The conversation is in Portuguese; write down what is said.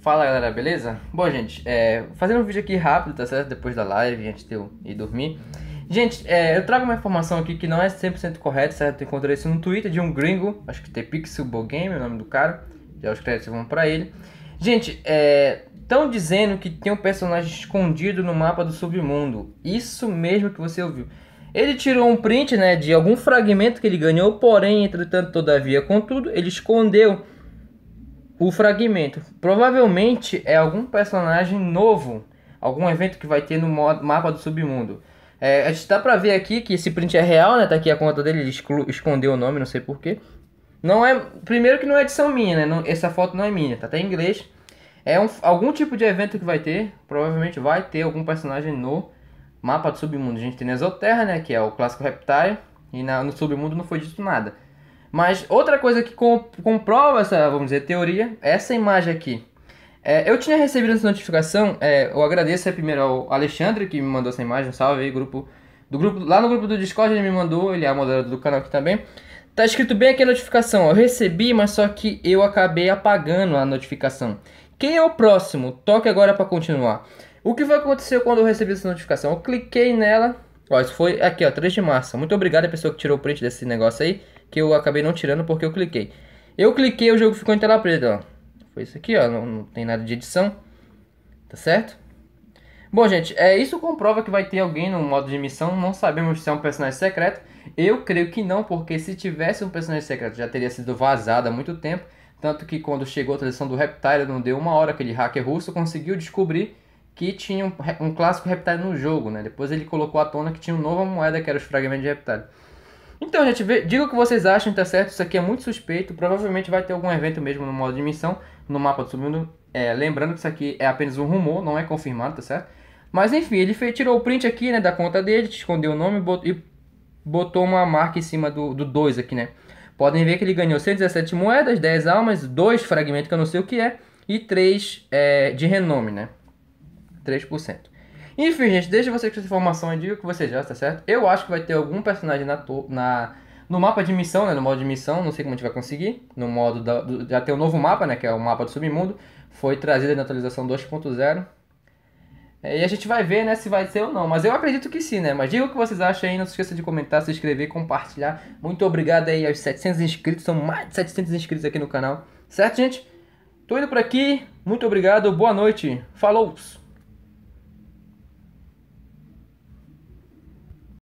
Fala galera, beleza? Bom gente, fazendo um vídeo aqui rápido, tá certo? Depois da live, gente, eu ir dormir. Gente, eu trago uma informação aqui que não é 100% correta, certo? Eu encontrei isso no Twitter de um gringo, acho que tem PixelBoGame, o nome do cara. Já os créditos vão pra ele. Gente, estão dizendo que tem um personagem escondido no mapa do submundo. Isso mesmo que você ouviu. Ele tirou um print, né, de algum fragmento que ele ganhou, porém, entretanto, todavia, contudo, ele escondeu o fragmento. Provavelmente é algum personagem novo, algum evento que vai ter no mapa do submundo. A gente dá pra ver aqui que esse print é real, né, tá aqui a conta dele, ele escondeu o nome, não sei porquê. Não é, primeiro que não é edição minha, né, não, essa foto não é minha, tá até em inglês. É algum tipo de evento que vai ter, provavelmente vai ter algum personagem no mapa do submundo. A gente tem na Exoterra, né, que é o clássico Reptile, e no submundo não foi dito nada. Mas outra coisa que comprova essa, vamos dizer, teoria, é essa imagem aqui. Eu tinha recebido essa notificação, eu agradeço primeiro ao Alexandre que me mandou essa imagem, salve aí, grupo, lá no grupo do Discord ele me mandou, ele é moderador do canal aqui também. Tá escrito bem aqui a notificação, eu recebi, mas só que eu acabei apagando a notificação. Quem é o próximo? Toque agora para continuar. O que vai acontecer quando eu recebi essa notificação? Eu cliquei nela, ó, isso foi aqui, ó, 3 de março. Muito obrigado a pessoa que tirou o print desse negócio aí, que eu acabei não tirando porque eu cliquei. Eu cliquei, o jogo ficou em tela preta, ó. Foi isso aqui, ó, não tem nada de edição, tá certo? Bom, gente, isso comprova que vai ter alguém no modo de missão, não sabemos se é um personagem secreto. Eu creio que não, porque se tivesse um personagem secreto já teria sido vazado há muito tempo. Tanto que quando chegou a tradução do Reptile, não deu uma hora, aquele hacker russo conseguiu descobrir que tinha um clássico Reptile no jogo, né? Depois ele colocou à tona que tinha uma nova moeda, que era os fragmentos de Reptile. Então, gente, diga o que vocês acham, tá certo? Isso aqui é muito suspeito, provavelmente vai ter algum evento mesmo no modo de missão, no mapa do submundo. Lembrando que isso aqui é apenas um rumor, não é confirmado, tá certo? Mas enfim, ele tirou o print aqui, né, da conta dele, escondeu o nome e botou uma marca em cima do 2 aqui, né? Podem ver que ele ganhou 117 moedas, 10 almas, 2 fragmentos que eu não sei o que é, e 3 de renome, né? 3%. Enfim, gente, deixa vocês com essa informação e diga o que vocês acham, tá certo? Eu acho que vai ter algum personagem no mapa de missão, né? No modo de missão, não sei como a gente vai conseguir. No modo já tem um novo mapa, né? Que é o mapa do submundo. Foi trazido na atualização 2.0. E a gente vai ver, né? Se vai ser ou não. Mas eu acredito que sim, né? Mas diga o que vocês acham aí. Não se esqueça de comentar, se inscrever, compartilhar. Muito obrigado aí aos 700 inscritos. São mais de 700 inscritos aqui no canal. Certo, gente? Tô indo por aqui. Muito obrigado. Boa noite. Falou!